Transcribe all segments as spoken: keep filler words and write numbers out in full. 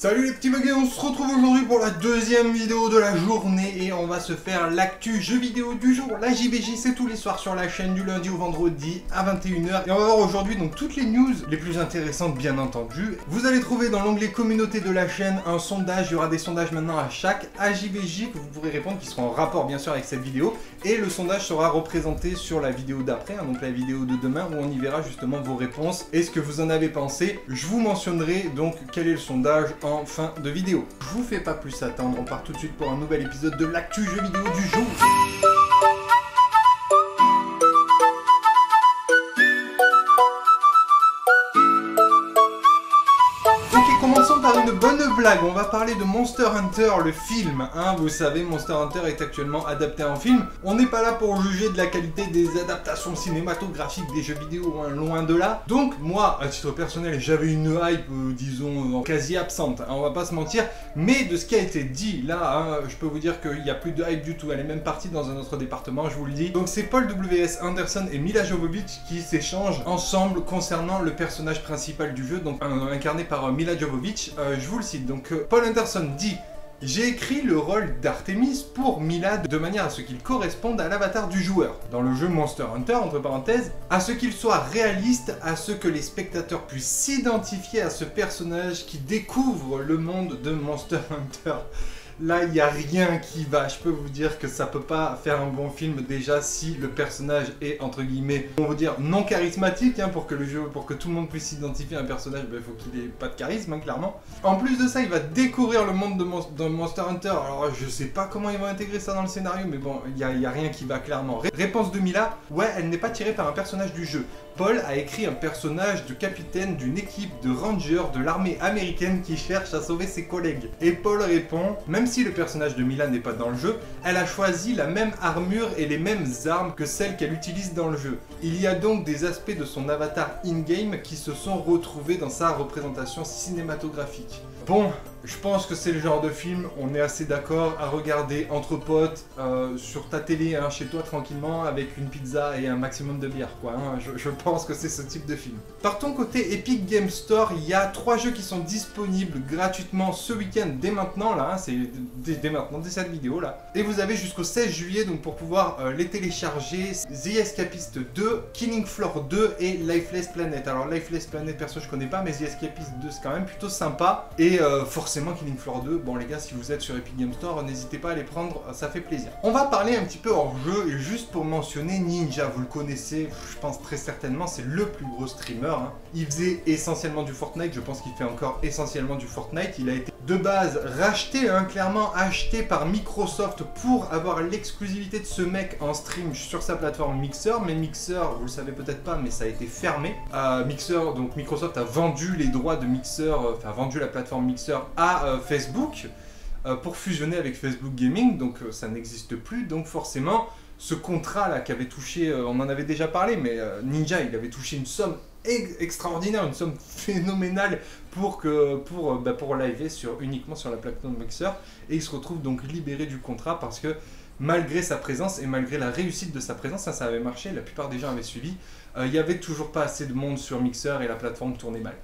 Salut les petits muggets, on se retrouve aujourd'hui pour la deuxième vidéo de la journée et on va se faire l'actu jeu vidéo du jour. La J V J, c'est tous les soirs sur la chaîne du lundi au vendredi à vingt et une heures. Et on va voir aujourd'hui donc toutes les news les plus intéressantes bien entendu. Vous allez trouver dans l'onglet communauté de la chaîne un sondage. Il y aura des sondages maintenant à chaque A J V J que vous pourrez répondre, qui sera en rapport bien sûr avec cette vidéo. Et le sondage sera représenté sur la vidéo d'après, hein, donc la vidéo de demain où on y verra justement vos réponses et ce que vous en avez pensé. Je vous mentionnerai donc quel est le sondage en En fin de vidéo. Je vous fais pas plus attendre, on part tout de suite pour un nouvel épisode de l'actu jeu vidéo du jour. Bonne blague, on va parler de Monster Hunter, le film. Hein, vous savez, Monster Hunter est actuellement adapté en film. On n'est pas là pour juger de la qualité des adaptations cinématographiques des jeux vidéo, hein, loin de là. Donc moi, à titre personnel, j'avais une hype, euh, disons, euh, quasi absente, hein, on va pas se mentir. Mais de ce qui a été dit là, hein, je peux vous dire qu'il n'y a plus de hype du tout. Elle est même partie dans un autre département, je vous le dis. Donc c'est Paul W S Anderson et Milla Jovovich qui s'échangent ensemble concernant le personnage principal du jeu, donc euh, incarné par euh, Milla Jovovich. Euh, je vous le cite, donc euh, Paul Anderson dit: j'ai écrit le rôle d'Artemis pour Milla de manière à ce qu'il corresponde à l'avatar du joueur. Dans le jeu Monster Hunter, entre parenthèses, à ce qu'il soit réaliste, à ce que les spectateurs puissent s'identifier à ce personnage qui découvre le monde de Monster Hunter. Là, il n'y a rien qui va. Je peux vous dire que ça peut pas faire un bon film déjà si le personnage est, entre guillemets, on va dire non charismatique. Hein, pour que le jeu, pour que tout le monde puisse s'identifier à un personnage, ben, faut qu'il ait pas de charisme, hein, clairement. En plus de ça, il va découvrir le monde de, Mon de Monster Hunter. Alors, je sais pas comment ils vont intégrer ça dans le scénario, mais bon, il n'y a, y a rien qui va, clairement. Ré réponse de Milla, ouais, elle n'est pas tirée par un personnage du jeu. Paul a écrit un personnage de capitaine d'une équipe de rangers de l'armée américaine qui cherche à sauver ses collègues. Et Paul répond, même si le personnage de Milla n'est pas dans le jeu, elle a choisi la même armure et les mêmes armes que celles qu'elle utilise dans le jeu. Il y a donc des aspects de son avatar in-game qui se sont retrouvés dans sa représentation cinématographique. Bon, je pense que c'est le genre de film, on est assez d'accord, à regarder entre potes, euh, sur ta télé, hein, chez toi tranquillement, avec une pizza et un maximum de bière, quoi. Hein, je, je pense que c'est ce type de film. Par ton côté Epic Game Store, il y a trois jeux qui sont disponibles gratuitement ce week-end, dès maintenant, là, hein, c'est dès, dès maintenant, dès cette vidéo, là. Et vous avez jusqu'au seize juillet, donc pour pouvoir euh, les télécharger, The Escapist deux, Killing Floor deux et Lifeless Planet. Alors Lifeless Planet, perso, je connais pas, mais The Escapist deux, c'est quand même plutôt sympa. Et euh, forcément Killing Floor deux, bon les gars, si vous êtes sur Epic Game Store, n'hésitez pas à les prendre, ça fait plaisir. On va parler un petit peu hors jeu, et juste pour mentionner Ninja, vous le connaissez, je pense très certainement, c'est le plus gros streamer. Hein. Il faisait essentiellement du Fortnite, je pense qu'il fait encore essentiellement du Fortnite. Il a été de base racheté, hein, clairement acheté par Microsoft pour avoir l'exclusivité de ce mec en stream sur sa plateforme Mixer, mais Mixer, vous le savez peut-être pas, mais ça a été fermé. Euh, Mixer, donc Microsoft a vendu les droits de Mixer, enfin euh, vendu la plateforme Mixer à euh, Facebook euh, pour fusionner avec Facebook Gaming, donc euh, ça n'existe plus, donc forcément ce contrat là qui avait touché, euh, on en avait déjà parlé, mais euh, Ninja il avait touché une somme extraordinaire, une somme phénoménale pour que pour, bah, pour live sur uniquement sur la plateforme Mixer, et il se retrouve donc libéré du contrat parce que malgré sa présence et malgré la réussite de sa présence, ça, ça avait marché, la plupart des gens avaient suivi, euh, il n'y avait toujours pas assez de monde sur Mixer et la plateforme tournait mal.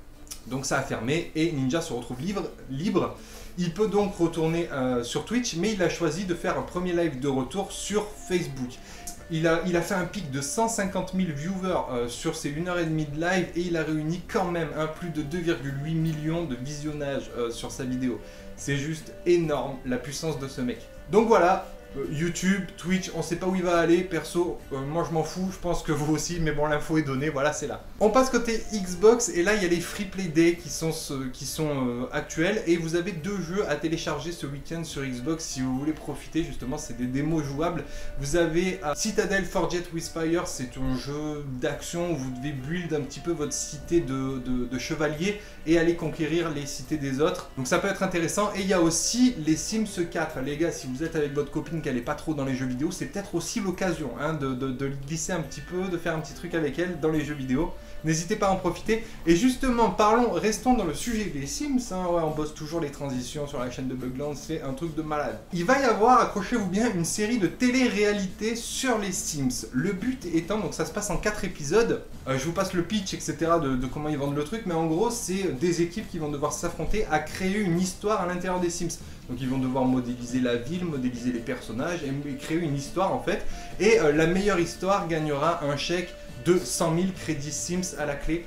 Donc ça a fermé et Ninja se retrouve libre. libre. Il peut donc retourner euh, sur Twitch, mais il a choisi de faire un premier live de retour sur Facebook. Il a, il a fait un pic de cent cinquante mille viewers euh, sur ses une heure trente de live et il a réuni quand même hein, plus de deux virgule huit millions de visionnages euh, sur sa vidéo. C'est juste énorme la puissance de ce mec. Donc voilà, euh, YouTube, Twitch, on sait pas où il va aller, perso, euh, moi je m'en fous, je pense que vous aussi, mais bon l'info est donnée, voilà c'est là. On passe côté Xbox et là il y a les Free Play Day qui sont, ce, qui sont euh, actuels et vous avez deux jeux à télécharger ce week-end sur Xbox si vous voulez profiter, justement c'est des démos jouables. Vous avez euh, Citadel Forget With Fire, c'est un jeu d'action où vous devez build un petit peu votre cité de, de, de chevalier et aller conquérir les cités des autres, donc ça peut être intéressant. Et il y a aussi les Sims quatre, les gars, si vous êtes avec votre copine qu'elle est pas trop dans les jeux vidéo, c'est peut-être aussi l'occasion hein, de, de, de glisser un petit peu, de faire un petit truc avec elle dans les jeux vidéo. N'hésitez pas à en profiter. Et justement, parlons, restons dans le sujet des Sims. Hein. Ouais, on bosse toujours les transitions sur la chaîne de Bugland, c'est un truc de malade. Il va y avoir, accrochez-vous bien, une série de télé-réalité sur les Sims. Le but étant, donc ça se passe en quatre épisodes. Euh, je vous passe le pitch, et cetera de, de comment ils vendent le truc. Mais en gros, c'est des équipes qui vont devoir s'affronter à créer une histoire à l'intérieur des Sims. Donc ils vont devoir modéliser la ville, modéliser les personnages et créer une histoire en fait. Et euh, la meilleure histoire gagnera un chèque de cent mille crédits Sims à la clé.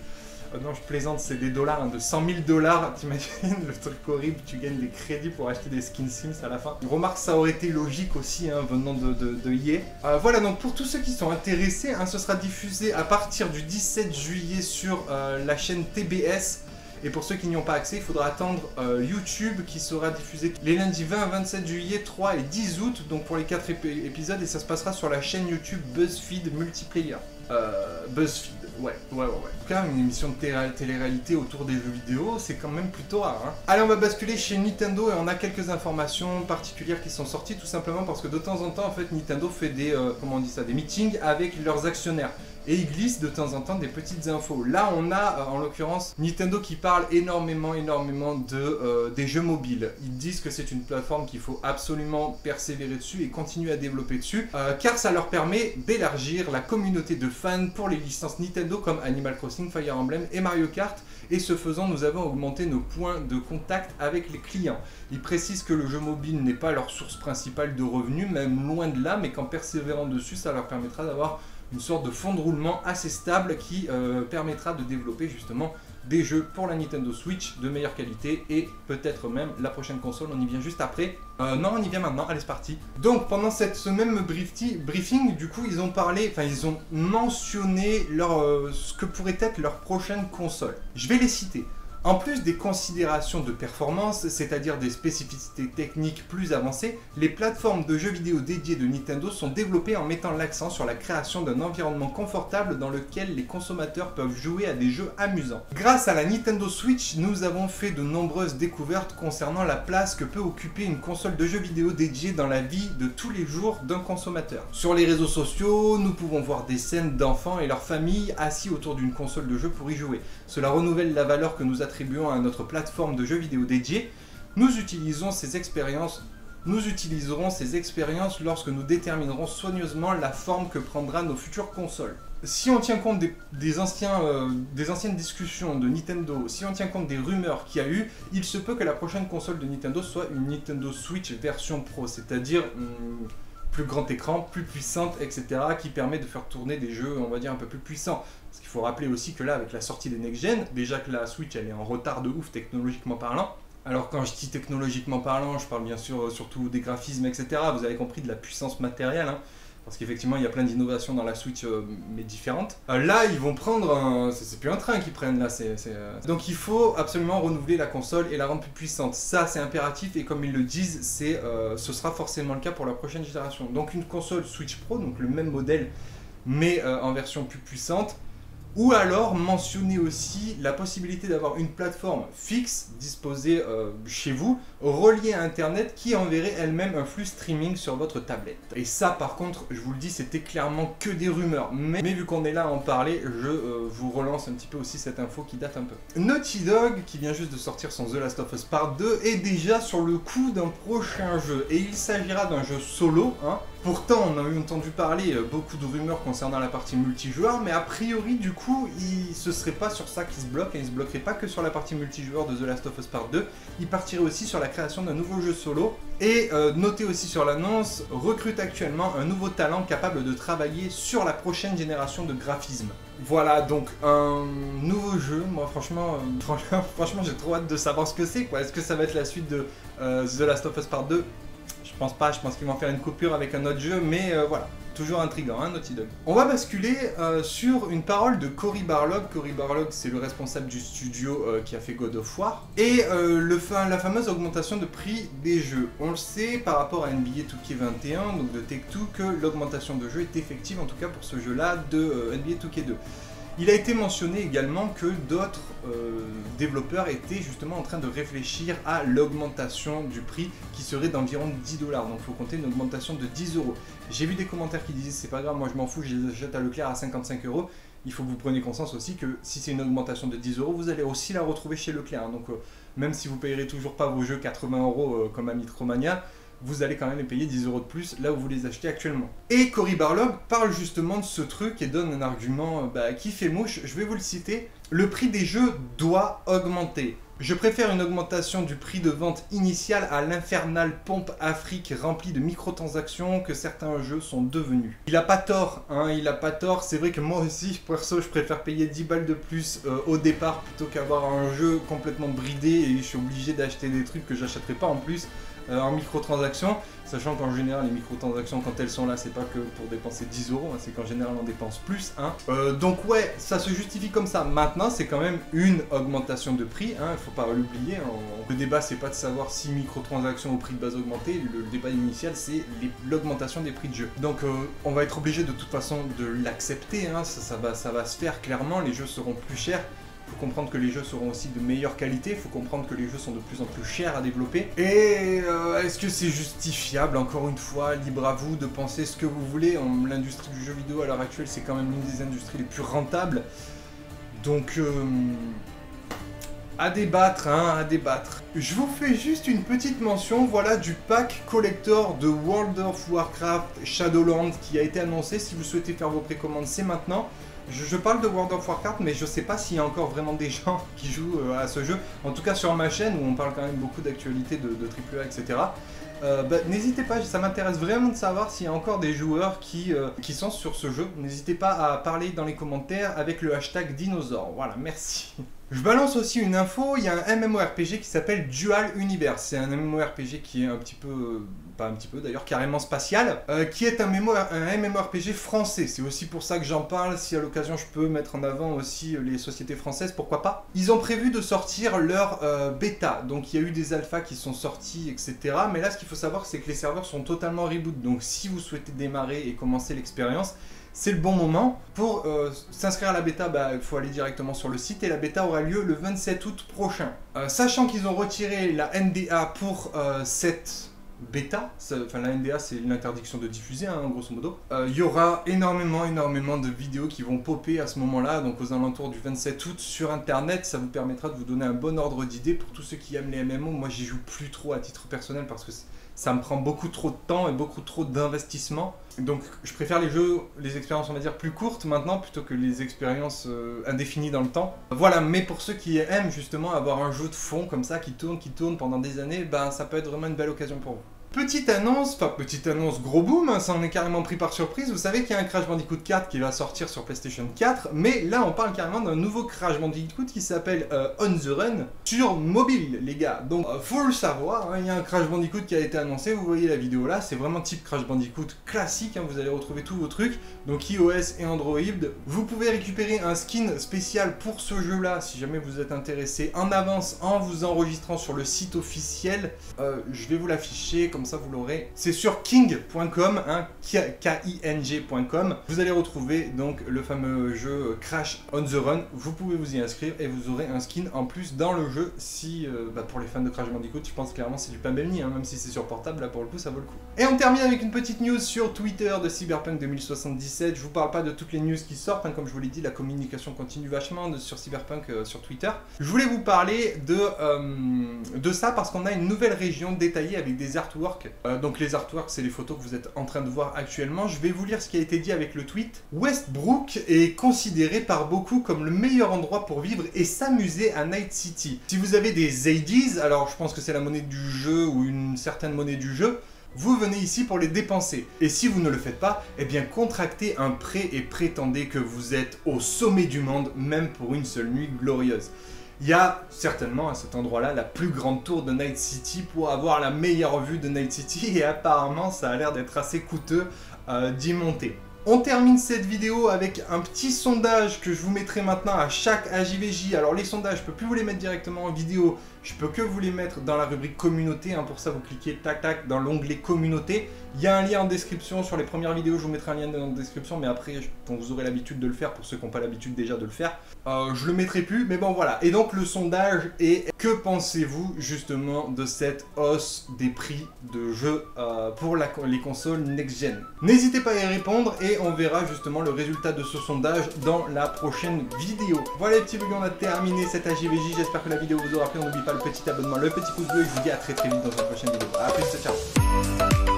Euh, non, je plaisante, c'est des dollars, hein, de cent mille dollars. T'imagines le truc horrible, tu gagnes des crédits pour acheter des skins Sims à la fin. Remarque, ça aurait été logique aussi, hein, venant de, de, de E A. Euh, voilà, donc pour tous ceux qui sont intéressés, hein, ce sera diffusé à partir du dix-sept juillet sur euh, la chaîne T B S. Et pour ceux qui n'y ont pas accès, il faudra attendre euh, YouTube qui sera diffusé les lundis vingt, vingt-sept juillet, trois et dix août, donc pour les quatre épisodes, et ça se passera sur la chaîne YouTube BuzzFeed Multiplayer. Euh, BuzzFeed, ouais, ouais, ouais, ouais. En tout cas, une émission de télé-réalité autour des jeux vidéo, c'est quand même plutôt rare. Hein. Allez, on va basculer chez Nintendo et on a quelques informations particulières qui sont sorties, tout simplement parce que de temps en temps, en fait, Nintendo fait des, euh, comment on dit ça, des meetings avec leurs actionnaires. Et ils glissent de temps en temps des petites infos. Là, on a euh, en l'occurrence Nintendo qui parle énormément, énormément de, euh, des jeux mobiles. Ils disent que c'est une plateforme qu'il faut absolument persévérer dessus et continuer à développer dessus, euh, car ça leur permet d'élargir la communauté de fans pour les licences Nintendo comme Animal Crossing, Fire Emblem et Mario Kart. Et ce faisant, nous avons augmenté nos points de contact avec les clients. Ils précisent que le jeu mobile n'est pas leur source principale de revenus, même loin de là, mais qu'en persévérant dessus, ça leur permettra d'avoir une sorte de fond de roulement assez stable qui euh, permettra de développer justement des jeux pour la Nintendo Switch de meilleure qualité et peut-être même la prochaine console, on y vient juste après. Euh, non, on y vient maintenant, allez c'est parti. Donc pendant cette, ce même briefing, du coup ils ont parlé, enfin ils ont mentionné leur, euh, ce que pourrait être leur prochaine console. Je vais les citer. En plus des considérations de performance, c'est-à-dire des spécificités techniques plus avancées, les plateformes de jeux vidéo dédiées de Nintendo sont développées en mettant l'accent sur la création d'un environnement confortable dans lequel les consommateurs peuvent jouer à des jeux amusants. Grâce à la Nintendo Switch, nous avons fait de nombreuses découvertes concernant la place que peut occuper une console de jeux vidéo dédiée dans la vie de tous les jours d'un consommateur. Sur les réseaux sociaux, nous pouvons voir des scènes d'enfants et leurs familles assis autour d'une console de jeu pour y jouer. Cela renouvelle la valeur que nous attribuons à notre plateforme de jeux vidéo dédiée. Nous utilisons ces expériences, nous utiliserons ces expériences lorsque nous déterminerons soigneusement la forme que prendra nos futures consoles. Si on tient compte des, des, anciens, euh, des anciennes discussions de Nintendo, si on tient compte des rumeurs qu'il y a eu, il se peut que la prochaine console de Nintendo soit une Nintendo Switch version Pro, c'est-à-dire hmm, plus grand écran, plus puissante, et cetera, qui permet de faire tourner des jeux, on va dire, un peu plus puissants. Parce qu'il faut rappeler aussi que là, avec la sortie des next-gen, déjà que la Switch, elle est en retard de ouf technologiquement parlant. Alors quand je dis technologiquement parlant, je parle bien sûr euh, surtout des graphismes, et cetera. Vous avez compris, de la puissance matérielle, hein. Parce qu'effectivement, il y a plein d'innovations dans la Switch, euh, mais différentes. Euh, là, ils vont prendre un... C'est plus un train qu'ils prennent, là, c'est... Euh... Donc il faut absolument renouveler la console et la rendre plus puissante. Ça, c'est impératif, et comme ils le disent, euh, ce sera forcément le cas pour la prochaine génération. Donc une console Switch Pro, donc le même modèle, mais euh, en version plus puissante. Ou alors mentionner aussi la possibilité d'avoir une plateforme fixe disposée euh, chez vous, reliée à Internet, qui enverrait elle-même un flux streaming sur votre tablette. Et ça, par contre, je vous le dis, c'était clairement que des rumeurs. Mais, mais vu qu'on est là à en parler, je euh, vous relance un petit peu aussi cette info qui date un peu. Naughty Dog, qui vient juste de sortir son The Last of Us Part deux, est déjà sur le coup d'un prochain jeu. Et il s'agira d'un jeu solo, hein. Pourtant, on a eu entendu parler euh, beaucoup de rumeurs concernant la partie multijoueur, mais a priori, du coup, il, ce serait pas sur ça qu'il se bloque, et il se bloquerait pas que sur la partie multijoueur de The Last of Us Part deux, il partirait aussi sur la création d'un nouveau jeu solo, et euh, notez aussi sur l'annonce, recrute actuellement un nouveau talent capable de travailler sur la prochaine génération de graphisme. Voilà, donc un nouveau jeu, moi franchement, euh, franchement j'ai trop hâte de savoir ce que c'est, quoi. Est-ce que ça va être la suite de euh, The Last of Us Part deux? Je pense pas, je pense qu'ils vont faire une coupure avec un autre jeu, mais euh, voilà, toujours intriguant, hein, Naughty Dog. On va basculer euh, sur une parole de Cory Barlog. Cory Barlog, c'est le responsable du studio euh, qui a fait God of War, et euh, le fa la fameuse augmentation de prix des jeux. On le sait par rapport à N B A two K vingt et un, donc de Take-Two, que l'augmentation de jeu est effective, en tout cas pour ce jeu-là, de euh, N B A two K deux. Il a été mentionné également que d'autres euh, développeurs étaient justement en train de réfléchir à l'augmentation du prix qui serait d'environ dix dollars. Donc il faut compter une augmentation de dix euros. J'ai vu des commentaires qui disaient c'est pas grave, moi je m'en fous, je les achète à Leclerc à cinquante-cinq euros. il faut que vous preniez conscience aussi que si c'est une augmentation de dix euros, vous allez aussi la retrouver chez Leclerc. Donc euh, même si vous ne payerez toujours pas vos jeux quatre-vingts euros comme à Micromania, vous allez quand même les payer dix euros de plus là où vous les achetez actuellement. Et Cory Barlog parle justement de ce truc et donne un argument bah, qui fait mouche. Je vais vous le citer. Le prix des jeux doit augmenter. Je préfère une augmentation du prix de vente initial à l'infernale pompe Afrique remplie de microtransactions que certains jeux sont devenus. Il a pas tort, hein, il a pas tort. C'est vrai que moi aussi, perso, je préfère payer dix balles de plus euh, au départ plutôt qu'avoir un jeu complètement bridé et je suis obligé d'acheter des trucs que j'achèterai pas en plus euh, en microtransactions. Sachant qu'en général, les microtransactions, quand elles sont là, c'est pas que pour dépenser dix euros, hein, c'est qu'en général, on dépense plus. Hein. Euh, donc ouais, ça se justifie comme ça. Maintenant, c'est quand même une augmentation de prix, hein, faut pas l'oublier. Hein. Le débat, c'est pas de savoir si microtransactions au prix de base augmenté, le débat initial, c'est l'augmentation des prix de jeu. Donc euh, on va être obligé de toute façon de l'accepter, hein. ça, ça, va, ça va se faire clairement, les jeux seront plus chers. Faut comprendre que les jeux seront aussi de meilleure qualité, faut comprendre que les jeux sont de plus en plus chers à développer. Et euh, est-ce que c'est justifiable? Encore une fois, libre à vous de penser ce que vous voulez. L'industrie du jeu vidéo à l'heure actuelle, c'est quand même l'une des industries les plus rentables. Donc euh, à débattre, hein, à débattre. Je vous fais juste une petite mention, voilà, du pack collector de World of Warcraft Shadowlands qui a été annoncé. Si vous souhaitez faire vos précommandes, c'est maintenant. Je parle de World of Warcraft, mais je sais pas s'il y a encore vraiment des gens qui jouent à ce jeu. En tout cas sur ma chaîne, où on parle quand même beaucoup d'actualités de, de triple A, et cetera. Euh, bah, n'hésitez pas, ça m'intéresse vraiment de savoir s'il y a encore des joueurs qui, euh, qui sont sur ce jeu. N'hésitez pas à parler dans les commentaires avec le hashtag dinosaure. Voilà, merci. Je balance aussi une info, il y a un MMORPG qui s'appelle Dual Universe. C'est un MMORPG qui est un petit peu... pas un petit peu d'ailleurs, carrément spatial, euh, qui est un, un MMORPG français. C'est aussi pour ça que j'en parle, si à l'occasion je peux mettre en avant aussi les sociétés françaises, pourquoi pas. Ils ont prévu de sortir leur euh, bêta, donc il y a eu des alphas qui sont sortis, et cetera. Mais là, ce qu'il faut savoir, c'est que les serveurs sont totalement reboot, donc si vous souhaitez démarrer et commencer l'expérience, c'est le bon moment. Pour euh, s'inscrire à la bêta, il bah, faut aller directement sur le site et la bêta aura lieu le vingt-sept août prochain. Euh, sachant qu'ils ont retiré la N D A pour euh, cette bêta, enfin la N D A c'est l'interdiction de diffuser, hein, grosso modo, il euh, y aura énormément énormément de vidéos qui vont popper à ce moment-là, donc aux alentours du vingt-sept août sur internet. Ça vous permettra de vous donner un bon ordre d'idée. Pour tous ceux qui aiment les M M O, moi j'y joue plus trop à titre personnel parce que ça me prend beaucoup trop de temps et beaucoup trop d'investissement. Donc je préfère les jeux, les expériences on va dire plus courtes maintenant plutôt que les expériences euh, indéfinies dans le temps. Voilà, mais pour ceux qui aiment justement avoir un jeu de fond comme ça qui tourne, qui tourne pendant des années, ben, ça peut être vraiment une belle occasion pour vous. Petite annonce, enfin petite annonce, gros boom, hein, ça en est carrément pris par surprise. Vous savez qu'il y a un Crash Bandicoot quatre qui va sortir sur PlayStation quatre, mais là on parle carrément d'un nouveau Crash Bandicoot qui s'appelle euh, On The Run sur mobile, les gars. Donc euh, faut le savoir, hein, il y a un Crash Bandicoot qui a été annoncé, vous voyez la vidéo là, c'est vraiment type Crash Bandicoot classique, hein, vous allez retrouver tous vos trucs, donc iOS et Android. Vous pouvez récupérer un skin spécial pour ce jeu-là, si jamais vous êtes intéressé en avance, en vous enregistrant sur le site officiel. Euh, je vais vous l'afficher, comme ça vous l'aurez. C'est sur king point com, hein, K I N G point com. Vous allez retrouver donc le fameux jeu Crash on the Run. Vous pouvez vous y inscrire et vous aurez un skin en plus dans le jeu. Si euh, bah pour les fans de Crash Bandicoot, je pense clairement c'est du pain béni, hein, même si c'est sur portable, là pour le coup ça vaut le coup. Et on termine avec une petite news sur Twitter de Cyberpunk deux mille soixante-dix-sept. Je vous parle pas de toutes les news qui sortent, hein, comme je vous l'ai dit, la communication continue vachement de, sur Cyberpunk euh, sur Twitter. Je voulais vous parler de, euh, de ça parce qu'on a une nouvelle région détaillée avec des artworks. Euh, donc les artworks, c'est les photos que vous êtes en train de voir actuellement. Je vais vous lire ce qui a été dit avec le tweet. Westbrook est considéré par beaucoup comme le meilleur endroit pour vivre et s'amuser à Night City. Si vous avez des Zadies, alors je pense que c'est la monnaie du jeu ou une certaine monnaie du jeu, vous venez ici pour les dépenser. Et si vous ne le faites pas, eh bien contractez un prêt et prétendez que vous êtes au sommet du monde, même pour une seule nuit glorieuse. Il y a certainement à cet endroit-là la plus grande tour de Night City pour avoir la meilleure vue de Night City et apparemment ça a l'air d'être assez coûteux euh, d'y monter. On termine cette vidéo avec un petit sondage que je vous mettrai maintenant à chaque A J V J. Alors les sondages, je ne peux plus vous les mettre directement en vidéo, je peux que vous les mettre dans la rubrique communauté, hein. Pour ça vous cliquez tac tac dans l'onglet communauté, il y a un lien en description, sur les premières vidéos je vous mettrai un lien dans la description, mais après quand vous aurez l'habitude de le faire, pour ceux qui n'ont pas l'habitude déjà de le faire, euh, je le mettrai plus, mais bon voilà. Et donc le sondage est, que pensez-vous justement de cette hausse des prix de jeux euh, pour la, les consoles next-gen? N'hésitez pas à y répondre et on verra justement le résultat de ce sondage dans la prochaine vidéo. Voilà les petits bugs, on a terminé cette A J V J, j'espère que la vidéo vous aura plu, on n'oublie pas le petit abonnement, le petit pouce bleu et je vous dis à très très vite dans une prochaine vidéo. A plus, ciao.